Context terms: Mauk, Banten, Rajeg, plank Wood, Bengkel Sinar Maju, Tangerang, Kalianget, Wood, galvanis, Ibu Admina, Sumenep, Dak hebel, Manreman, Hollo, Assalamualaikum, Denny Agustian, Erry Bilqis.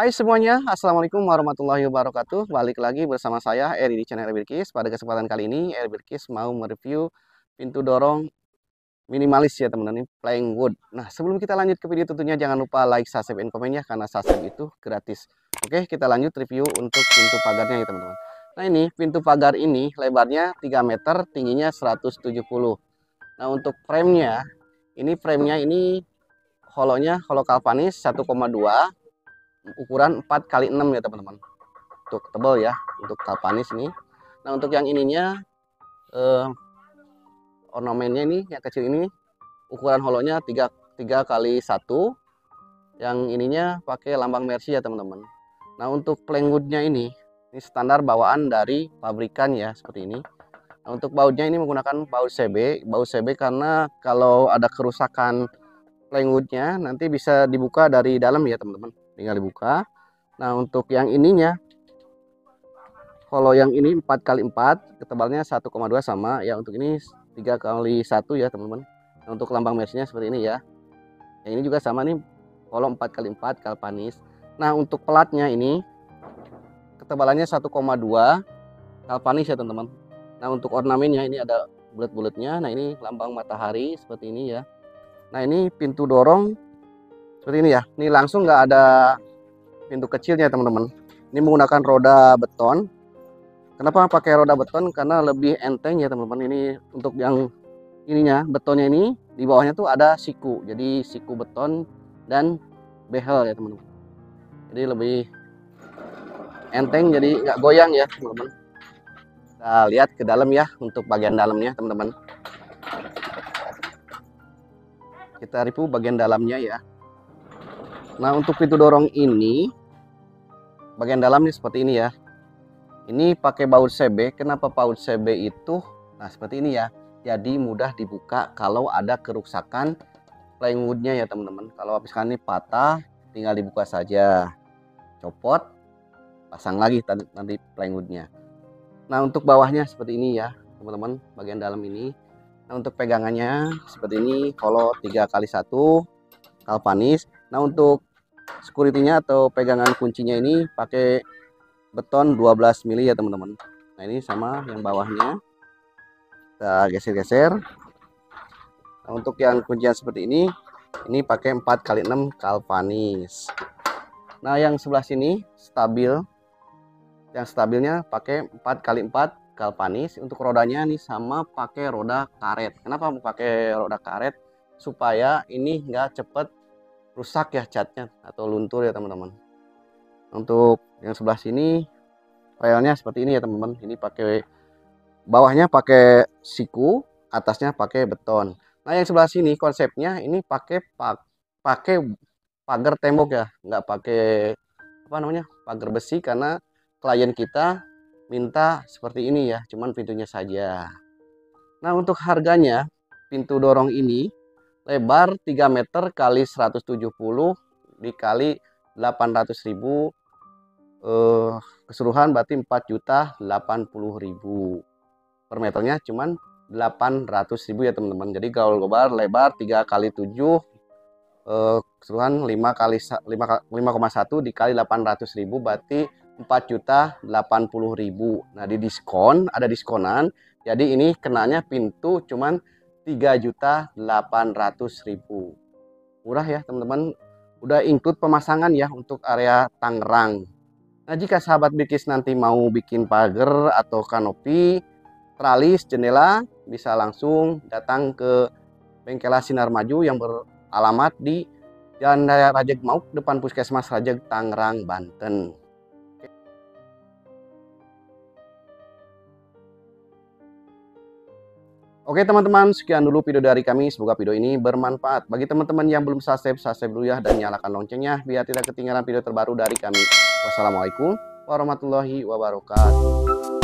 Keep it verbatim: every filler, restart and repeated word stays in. Hai semuanya, Assalamualaikum warahmatullahi wabarakatuh. Balik lagi bersama saya Erry di channel Erry Bilqis. Pada kesempatan kali ini Erry Bilqis mau mereview pintu dorong minimalis ya teman-teman, plank wood. Nah sebelum kita lanjut ke video tentunya jangan lupa like, subscribe, dan komen ya, karena subscribe itu gratis. Oke, kita lanjut review untuk pintu pagarnya ya teman-teman. Nah ini pintu pagar ini lebarnya tiga meter, tingginya seratus tujuh puluh. Nah untuk framenya, ini framenya ini holonya holo galvanis satu koma dua, ukuran empat kali enam ya teman-teman, untuk tebal ya untuk galvanis ini. Nah untuk yang ininya eh, ornamennya ini yang kecil ini ukuran holonya tiga kali satu, yang ininya pakai lambang mercy ya teman-teman. Nah untuk plank woodnya ini ini standar bawaan dari pabrikan ya seperti ini. Nah untuk bautnya ini menggunakan baut C B, baut C B karena kalau ada kerusakan plank woodnya nanti bisa dibuka dari dalam ya teman-teman, tinggal dibuka. Nah untuk yang ininya, kalau yang ini empat kali empat, ketebalnya satu koma dua sama ya, untuk ini tiga kali satu ya teman-teman. Nah, untuk lambang mersinya seperti ini ya, yang ini juga sama nih, kalau empat kali empat galvanis. Nah untuk pelatnya ini ketebalannya satu koma dua galvanis ya teman-teman. Nah untuk ornamennya ini ada bulat-bulatnya, nah ini lambang matahari seperti ini ya. Nah ini pintu dorong seperti ini ya, ini langsung nggak ada pintu kecilnya teman-teman. Ini menggunakan roda beton. Kenapa pakai roda beton? Karena lebih enteng ya teman-teman. Ini untuk yang ininya, betonnya ini di bawahnya tuh ada siku, jadi siku beton dan behel ya teman-teman. Jadi lebih enteng, jadi nggak goyang ya teman-teman. Kita lihat ke dalam ya, untuk bagian dalamnya teman-teman. Kita review bagian dalamnya ya. Nah untuk pintu dorong ini bagian dalamnya seperti ini ya. Ini pakai baut C B. Kenapa baut C B itu? Nah seperti ini ya. Jadi mudah dibuka kalau ada kerusakan plank woodnya ya teman-teman. Kalau misalkan ini patah, tinggal dibuka saja, copot, pasang lagi nanti plank woodnya. Nah untuk bawahnya seperti ini ya teman-teman, bagian dalam ini. Nah untuk pegangannya seperti ini, kalau tiga kali satu galvanis. Nah untuk security-nya atau pegangan kuncinya ini pakai beton dua belas mili ya teman-teman. Nah ini sama yang bawahnya, kita geser-geser. Nah untuk yang kuncian seperti ini, ini pakai empat kali enam galvanis. Nah yang sebelah sini stabil, yang stabilnya pakai empat kali empat galvanis. Untuk rodanya ini sama, pakai roda karet. Kenapa pakai roda karet? Supaya ini nggak cepet rusak ya catnya atau luntur ya teman-teman. Untuk yang sebelah sini relnya seperti ini ya teman-teman. Ini pakai bawahnya pakai siku, atasnya pakai beton. Nah yang sebelah sini konsepnya ini pakai pakai pagar tembok ya, nggak pakai apa namanya pagar besi, karena klien kita minta seperti ini ya, cuman pintunya saja. Nah untuk harganya pintu dorong ini lebar tiga meter kali seratus tujuh puluh dikali delapan ratus ribu, eh, keseluruhan berarti empat juta delapan puluh ribu. Per meternya cuman delapan ratus ribu ya teman-teman. Jadi gaul gobar lebar tiga kali tujuh, eh, keseluruhan lima koma satu dikali delapan ratus ribu, berarti empat juta delapan puluh ribu. Nah di diskon, ada diskonan, jadi ini kenanya pintu cuman tiga juta delapan ratus ribu. Murah ya teman-teman. Udah include pemasangan ya untuk area Tangerang. Nah jika sahabat Bilqis nanti mau bikin pagar atau kanopi, tralis, jendela, bisa langsung datang ke Bengkel Sinar Maju yang beralamat di Jalan Raya Rajeg Mauk, depan Puskesmas Rajeg, Tangerang, Banten. Oke teman-teman, sekian dulu video dari kami. Semoga video ini bermanfaat. Bagi teman-teman yang belum subscribe, subscribe dulu ya, dan nyalakan loncengnya biar tidak ketinggalan video terbaru dari kami. Wassalamualaikum warahmatullahi wabarakatuh.